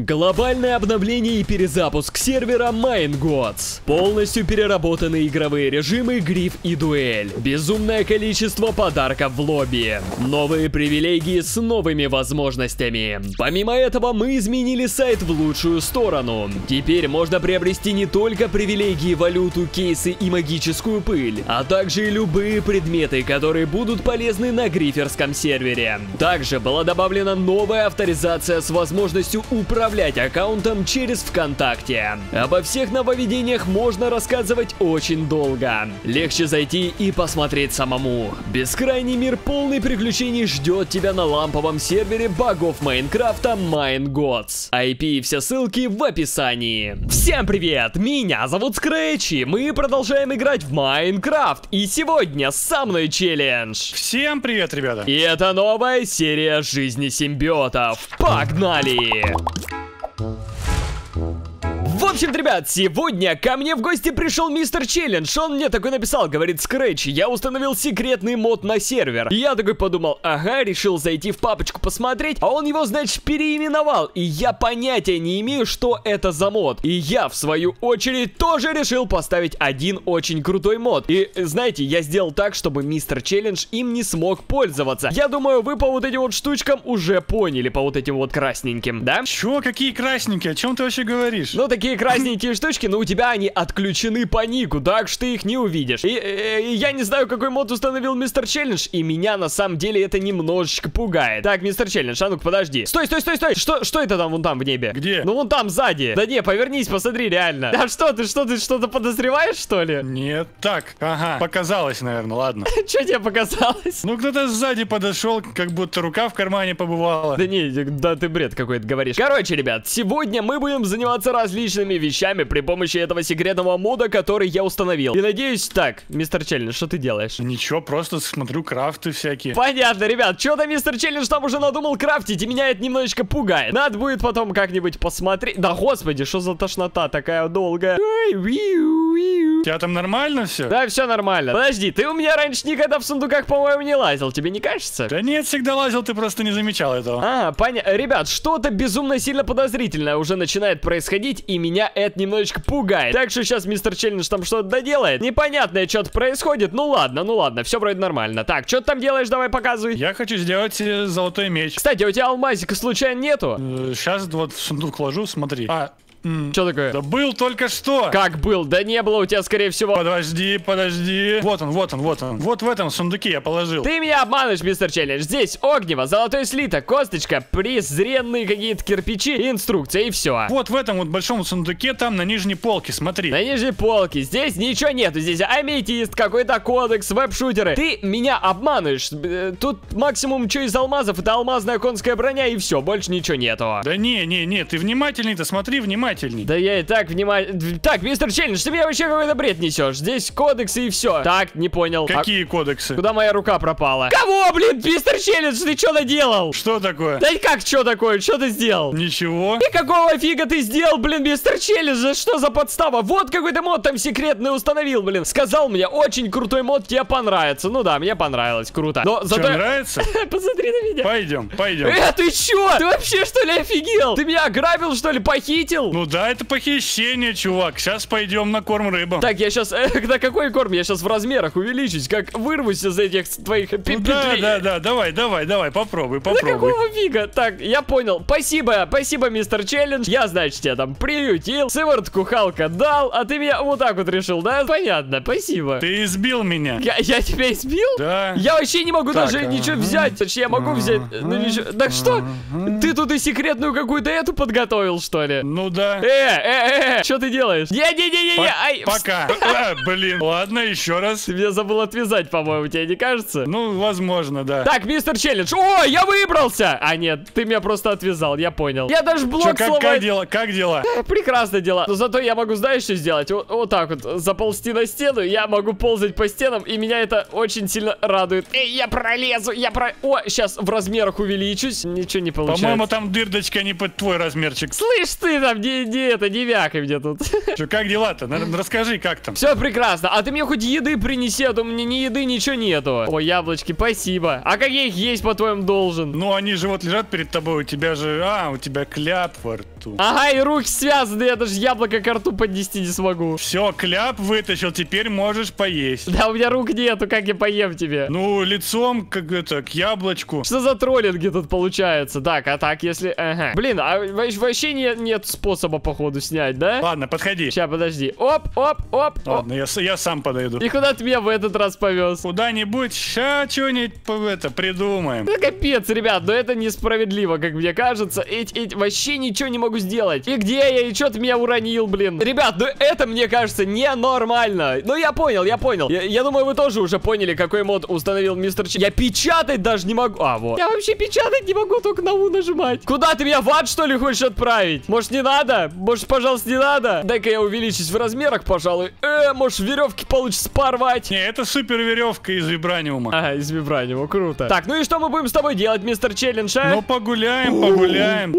Глобальное обновление и перезапуск сервера Mine Gods. Полностью переработаны игровые режимы Гриф и Дуэль. Безумное количество подарков в лобби. Новые привилегии с новыми возможностями. Помимо этого мы изменили сайт в лучшую сторону. Теперь можно приобрести не только привилегии, валюту, кейсы и магическую пыль, а также и любые предметы, которые будут полезны на гриферском сервере. Также была добавлена новая авторизация с возможностью управлять аккаунтом через ВКонтакте. Обо всех нововведениях можно рассказывать очень долго. Легче зайти и посмотреть самому. Бескрайний мир, полный приключений, ждет тебя на ламповом сервере богов Майнкрафта Mine Gods. IP и все ссылки в описании. Всем привет! Меня зовут Scratch, и мы продолжаем играть в Майнкрафт. И сегодня со мной челлендж. Всем привет, ребята! И это новая серия жизни симбиотов. Погнали! В общем, ребят, сегодня ко мне в гости пришел мистер Челлендж. Он мне такой написал, говорит: Scratch, я установил секретный мод на сервер. Я такой подумал, ага, решил зайти в папочку посмотреть, а он его, значит, переименовал. И я понятия не имею, что это за мод. И я, в свою очередь, тоже решил поставить один очень крутой мод. И, знаете, я сделал так, чтобы мистер Челлендж им не смог пользоваться. Я думаю, вы по вот этим вот штучкам уже поняли, по вот этим вот красненьким, да? Чё, какие красненькие? О чем ты вообще говоришь? Ну, такие красненькие штучки, но у тебя они отключены по нику, так что ты их не увидишь. И я не знаю, какой мод установил мистер Челлендж, и меня на самом деле это немножечко пугает. Так, мистер Челлендж, а ну-ка подожди. Стой, стой, стой, стой! Что это там вон там в небе? Где? Ну вон там сзади. Да не, повернись, посмотри, реально. Да что ты что-то подозреваешь, что ли? Нет, так, ага, показалось, наверное, ладно. Че тебе показалось? Ну кто-то сзади подошел, как будто рука в кармане побывала. Да не, да ты бред какой-то говоришь. Короче, ребят, сегодня мы будем заниматься различными вещами при помощи этого секретного мода, который я установил. И надеюсь... Так, мистер Челлендж, что ты делаешь? Ничего, просто смотрю крафты всякие. Понятно, ребят, что-то мистер Челлендж там уже надумал крафтить, и меня это немножечко пугает. Надо будет потом как-нибудь посмотреть. Да господи, что за тошнота такая долгая. У тебя там нормально все? Да, все нормально. Подожди, ты у меня раньше никогда в сундуках, по-моему, не лазил, тебе не кажется? Да нет, всегда лазил, ты просто не замечал этого. А, понятно. Ребят, что-то безумно сильно подозрительное уже начинает происходить, и меня это немножечко пугает. Так что сейчас мистер Челлендж там что-то доделает. Непонятное что-то происходит. Ну ладно, все вроде нормально. Так, что ты там делаешь? Давай показывай. Я хочу сделать золотой меч. Кстати, у тебя алмазика случайно нету? Сейчас вот в сундук ложу, смотри. А... Что такое? Да был только что. Как был? Да не было у тебя, скорее всего. Подожди, подожди. Вот он, вот он, вот он. Вот в этом сундуке я положил. Ты меня обманываешь, мистер Челлендж. Здесь огнево, золотой слиток, косточка, презренные какие-то кирпичи, инструкция и все. Вот в этом вот большом сундуке, там на нижней полке, смотри. На нижней полке. Здесь ничего нету. Здесь аметист, какой-то кодекс, веб-шутеры. Ты меня обманываешь. Тут максимум что из алмазов, это алмазная конская броня и все. Больше ничего нету. Да не, ты внимательней-то смотри, внимательней. Да я и так внимательно... Так, мистер Челлендж, ты меня вообще какой-то бред несешь. Здесь кодексы и все. Так, не понял. Какие кодексы? Куда моя рука пропала? Кого, блин, мистер Челлендж, ты что наделал? Что такое? Да как что такое? Что ты сделал? Ничего. И какого фига ты сделал, блин, мистер Челлендж? Что за подстава? Вот какой-то мод там секретный установил, блин. Сказал мне, очень крутой мод, тебе понравится. Ну да, мне понравилось, круто. Но зато... Что, нравится? Посмотри на меня. Пойдем, пойдем. Ты че? Ты вообще что ли офигел? Ты меня ограбил, что ли, похитил? Ну да, это похищение, чувак. Сейчас пойдем на корм рыбам. Так, я сейчас... на какой корм? Я сейчас в размерах увеличусь. Как вырвусь из этих твоих петлей. Да, давай, попробуй. Да какого фига? Так, я понял. Спасибо, мистер Челлендж. Я, значит, тебя там приютил, сыворотку Халка дал, а ты меня вот так вот решил, да? Понятно, спасибо. Ты избил меня. Я тебя избил? Да. Я вообще не могу даже ничего взять. Точнее, я могу взять... Так что? Ты тут и секретную какую-то эту подготовил, что ли? Ну да. Что ты делаешь? Не-не-не-не-не, ай. Пока. Блин, ладно, еще раз. Ты меня забыл отвязать, по-моему, тебе не кажется? Ну, возможно, да. Так, мистер Челлендж. О, я выбрался! А нет, ты меня просто отвязал, я понял. Я даже блок сломал. Как дела? Как дела? Прекрасно дела. Но зато я могу, знаешь, что сделать? Вот так вот, заползти на стену, я могу ползать по стенам, и меня это очень сильно радует. Эй, я пролезу, О, сейчас в размерах увеличусь. Ничего не получается. По-моему, там дырдочка не под твой размерчик. Слышь ты там, не не это, не вякай мне тут. Че, как дела-то? Расскажи, как там. Все прекрасно. А ты мне хоть еды принеси, а то у меня ни еды, ничего нету. О, яблочки, спасибо. А как я их есть, по-твоему, должен? Ну, они же вот лежат перед тобой, у тебя же... А, у тебя кляп во рту. Ага, и руки связаны, я даже яблоко к рту поднести не смогу. Все, кляп вытащил, теперь можешь поесть. Да, у меня рук нету, как я поем тебе? Ну, лицом, как это, к яблочку. Что за троллинги тут получается? Так, а так, если... Ага. Блин, а вообще нет способа, походу, снять, да? Ладно, подходи. Сейчас, подожди. Оп, оп, оп. Ладно, я сам подойду. И куда ты меня в этот раз повез? Куда-нибудь, ща что-нибудь это придумаем. Да капец, ребят, но это несправедливо, как мне кажется. Вообще ничего не могу сделать. И где я, и что ты меня уронил, блин? Ребят, ну это, мне кажется, ненормально. Ну я понял, я понял. Я думаю, вы тоже уже поняли, какой мод установил мистер Ч. Я печатать даже не могу. А, вот. Я вообще печатать не могу, только на У нажимать. Куда ты меня в ад, что ли, хочешь отправить? Может, не надо? Может, пожалуйста, не надо? Дай-ка я увеличусь в размерах, пожалуй. Может, веревки получится порвать? Не, это супер веревка из вибраниума. Ага, из вибраниума, круто. Так, ну и что мы будем с тобой делать, мистер Челлендж, а? Ну, погуляем, погуляем.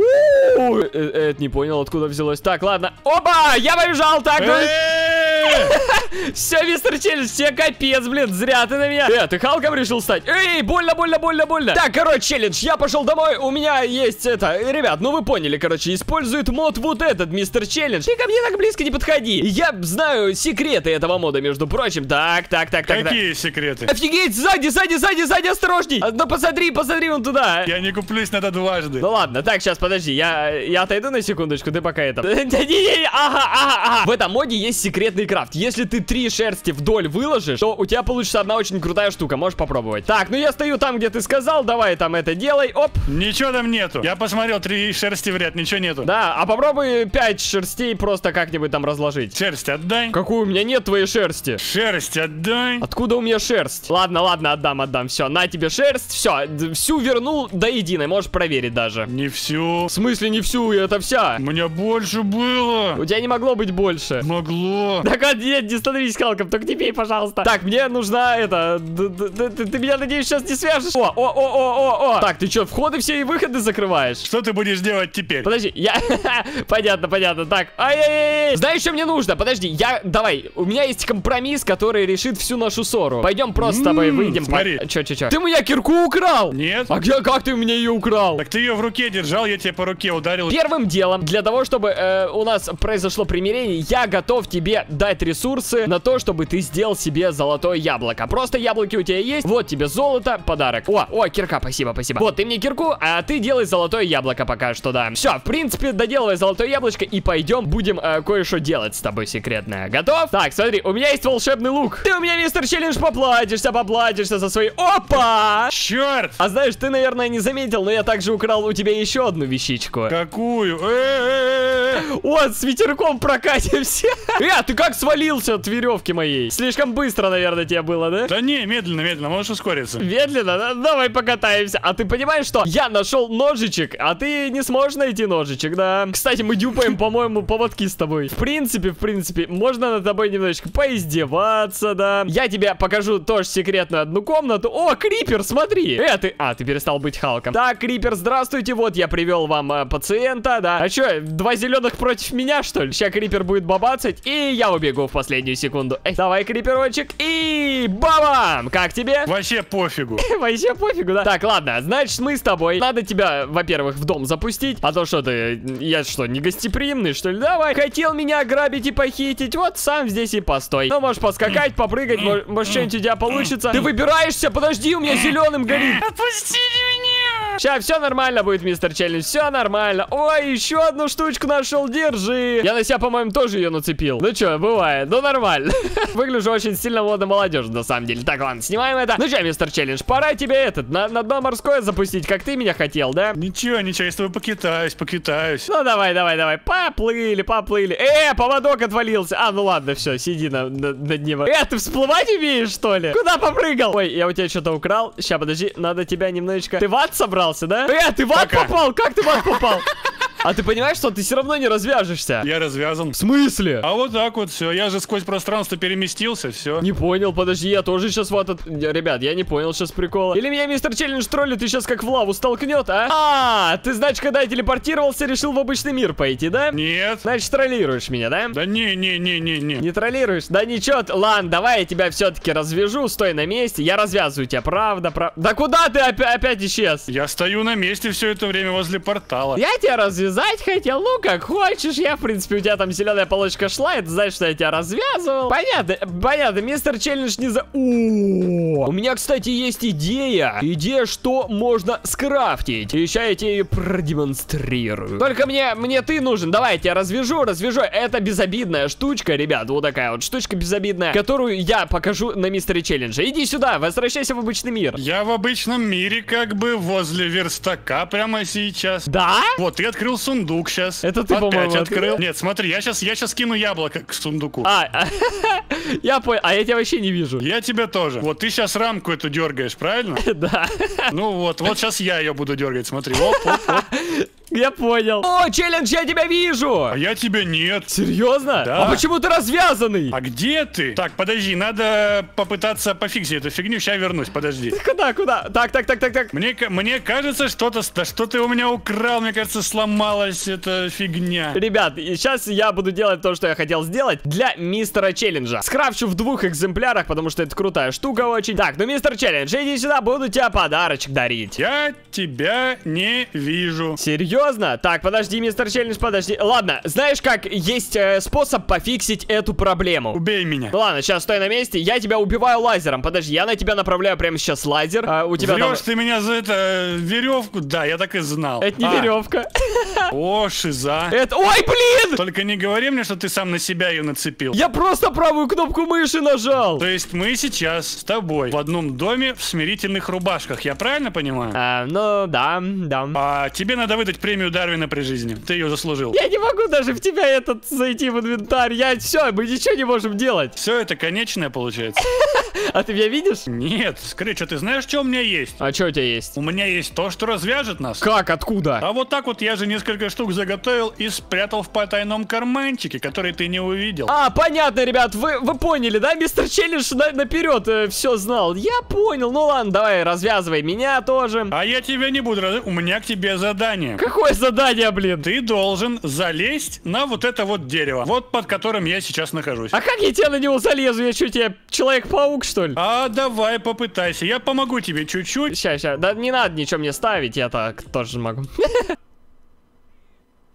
Это не понял, откуда взялось. Так, ладно. Опа, я побежал, так. Все, мистер Челлендж, тебе капец, блин, зря ты на меня. Ты Халком решил стать? Эй, больно, больно, больно, больно. Так, короче, Челлендж, я пошел домой, у меня есть это. Ребят, ну вы поняли, короче, использует мод вот этот, мистер Челлендж. Ты ко мне так близко не подходи. Я знаю секреты этого мода, между прочим. Так, так, так, так. Какие секреты? Офигеть, сзади, сзади, сзади, сзади, осторожней. Ну посмотри, посмотри вон туда. Я не куплюсь на это дважды. Ну ладно, так, сейчас, подожди, я отойду на секундочку, ты пока это... Ага. В этом моде есть секретный крафт. Если ты 3 шерсти вдоль выложишь, то у тебя получится одна очень крутая штука. Можешь попробовать. Так, ну я стою там, где ты сказал. Давай там это делай. Оп. Ничего там нету. Я посмотрел, 3 шерсти в ряд. Ничего нету. Да, а попробуй 5 шерстей просто как-нибудь там разложить. Шерсть отдай. Какую? У меня нет твоей шерсти. Шерсть отдай. Откуда у меня шерсть? Ладно, ладно, отдам, отдам. Все, на тебе шерсть. Все, всю вернул до единой. Можешь проверить даже. Не всю. В смысле не всю? Это вся. У меня больше было. У тебя не могло быть больше. Могло. Так, нет, не становись Халком, только не пей, пожалуйста. Так, мне нужна это... Ты меня, надеюсь, сейчас не свяжешь? О. Так, ты что, входы все и выходы закрываешь? Что ты будешь делать теперь? Подожди, я... Понятно, понятно. Так, ай-яй-яй. Знаешь, что мне нужно? Подожди, я... Давай, у меня есть компромисс, который решит всю нашу ссору. Пойдем просто с тобой выйдем. Смотри. Че? Ты у меня кирку украл? Нет. А где, как ты у меня ее украл? Так ты ее в руке держал, я тебе по руке ударил. Первым делом, для того, чтобы у нас произошло примирение, я готов тебе дать ресурсы на то, чтобы ты сделал себе золотое яблоко. Просто яблоки у тебя есть, вот тебе золото, подарок. О, кирка, спасибо, спасибо. Вот, ты мне кирку, а ты делай золотое яблоко пока что, да. Все, в принципе, доделывай золотое яблочко и пойдем, будем кое-что делать с тобой секретное. Готов? Так, смотри, у меня есть волшебный лук. Ты у меня, мистер Челлендж, поплатишься за свои... Опа! Черт! А знаешь, ты, наверное, не заметил, но я также украл у тебя еще одну вещичку. Какую? Вот, с ветерком прокатимся. Ты как свалился от веревки моей? Слишком быстро, наверное, тебе было, да? Да не, медленно, медленно, можешь ускориться. Медленно? Да, давай покатаемся. А ты понимаешь, что я нашел ножичек, а ты не сможешь найти ножичек, да? Кстати, мы дюпаем, по-моему, поводки с тобой. В принципе, можно над тобой немножечко поиздеваться, да? Я тебе покажу тоже секретную одну комнату. О, Крипер, смотри. Ты... А, ты перестал быть Халком. Так, Крипер, здравствуйте, вот я привел вам пациента, да? А что, 2 зеленых против меня, что ли? Сейчас Крипер будет бабацать, и я убегу в последнюю секунду. Давай, Криперочек, и бабам! Как тебе? Вообще пофигу. Вообще пофигу, да? Так, ладно, значит, мы с тобой. Надо тебя, во-первых, в дом запустить. А то что ты, я что, не гостеприимный, что ли? Давай, хотел меня ограбить и похитить, вот сам здесь и постой. Ну, можешь поскакать, попрыгать, может, что-нибудь у тебя получится. Ты выбираешься, подожди, у меня зеленым горит. Отпусти меня! Сейчас, все нормально будет, мистер Челлендж, все нормально. Ой, еще одну штучку нашел, держи. Я на себя, по-моему, тоже ее нацепил. Ну что, бывает, ну нормально. Выгляжу очень сильно молодежно, на самом деле. Так, ладно, снимаем это. Ну что, мистер Челлендж, пора тебе на дно морское запустить, как ты меня хотел, да? Ничего, я с тобой покитаюсь. Ну давай, поплыли. Поводок отвалился. А, ну ладно, все, сиди на дне. Ты всплывать умеешь, что ли? Куда попрыгал? Ой, я у тебя что-то украл. Сейчас, подожди, надо тебя немножечко... Ты в ад собрался, да? Ты в ад попал? Как ты в ад попал? А ты понимаешь, что ты все равно не развяжешься? Я развязан. В смысле? А вот так вот все. Я же сквозь пространство переместился, все. Не понял, подожди, я тоже сейчас вот этот... Ребят, я не понял сейчас прикола. Или меня мистер Челлендж троллит и сейчас как в лаву столкнет, а? А, ты, значит, когда я телепортировался, решил в обычный мир пойти, да? Нет. Значит, троллируешь меня, да? Да не. Не троллируешь? Да ничего. Ладно, давай я тебя все-таки развяжу. Стой на месте. Я развязываю тебя, правда. Да куда ты опять исчез? Я стою на месте все это время возле портала. Я тебя развязать хотел, ну как хочешь. Я, в принципе, у тебя там зеленая полочка шла, и ты знаешь, что я тебя развязывал. Понятно, мистер Челлендж не за... У меня, кстати, есть идея. Идея, что можно скрафтить. И еще я тебе ее продемонстрирую. Только мне ты нужен. Давай, я тебя развяжу. Это безобидная штучка, ребят. Вот такая вот штучка безобидная, которую я покажу на мистере Челленджа. Иди сюда, возвращайся в обычный мир. Я в обычном мире как бы возле верстака прямо сейчас. Да? Вот, ты открыл сундук сейчас. Это ты, по-моему, открыл. Нет, смотри, я сейчас кину яблоко к сундуку. Я понял. А я тебя вообще не вижу. Я тебя тоже. Вот ты сейчас рамку эту дергаешь, правильно? Да. Ну вот сейчас я ее буду дергать, смотри. Оп. Я понял. О, Челлендж, я тебя вижу. А я тебя нет. Серьезно? Да. А почему ты развязанный? А где ты? Так, подожди, надо попытаться пофиксить эту фигню. Сейчас вернусь, подожди. Куда? Так. Мне кажется, что ты у меня украл. Мне кажется, сломалась эта фигня. Ребят, сейчас я буду делать то, что я хотел сделать для мистера Челленджа. Скрафчу в 2 экземплярах, потому что это крутая штука очень. Так, ну, мистер Челлендж, иди сюда, буду тебе подарочек дарить. Я тебя не вижу. Серьезно? Так, подожди, мистер Челлендж, подожди. Ладно, знаешь как, есть способ пофиксить эту проблему. Убей меня. Ладно, сейчас стой на месте, я тебя убиваю лазером. Подожди, я на тебя направляю прямо сейчас лазер. У тебя врешь ты меня за это веревку? Да, я так и знал. Это не веревка. О, шиза. Это... Ой, блин! Только не говори мне, что ты сам на себя ее нацепил. Я просто правую кнопку мыши нажал. То есть мы сейчас с тобой в одном доме в смирительных рубашках, я правильно понимаю? Ну, да. А тебе надо выдать премию Дарвина при жизни. Ты ее заслужил. Я не могу даже в тебя зайти в инвентарь. Мы ничего не можем делать. Все это конечное получается. А ты меня видишь? Нет. Скрэч, а ты знаешь, что у меня есть? А что у тебя есть? У меня есть то, что развяжет нас. Как? Откуда? А вот так вот я же несколько штук заготовил и спрятал в потайном карманчике, который ты не увидел. А, понятно, ребят. Вы поняли, да? Мистер Челлендж наперед все знал. Я понял. Ну ладно, давай развязывай меня тоже. А я тебя не буду развязывать. У меня к тебе задание. Какое задание, блин? Ты должен залезть на вот это вот дерево. Вот под которым я сейчас нахожусь. А как я тебе на него залезу? Я что, тебе Человек-паук, что ли? А давай попытайся. Я помогу тебе чуть-чуть. Сейчас. Да не надо ничего мне ставить. Я так тоже могу.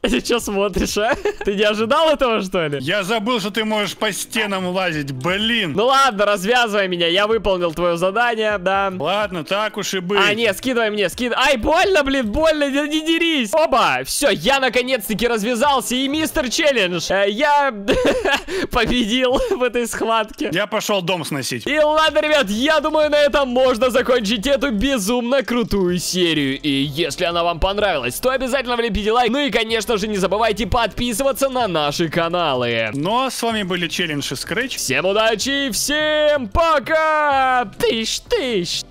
Ты что смотришь, а? Ты не ожидал этого, что ли? Я забыл, что ты можешь по стенам лазить, блин. Ну ладно, развязывай меня, я выполнил твое задание, да. Ладно, так уж и быть. А, нет, скидывай мне, Ай, больно, блин, больно, не дерись. Оба, все, я наконец-таки развязался, и мистер Челлендж, я победил в этой схватке. Я пошел дом сносить. И ладно, ребят, я думаю, на этом можно закончить эту безумно крутую серию. И если она вам понравилась, то обязательно влепите лайк, ну и, конечно же, не забывайте подписываться на наши каналы. Ну а с вами были Челлендж и Scratch. Всем удачи, всем пока! Тыщ-тыщ!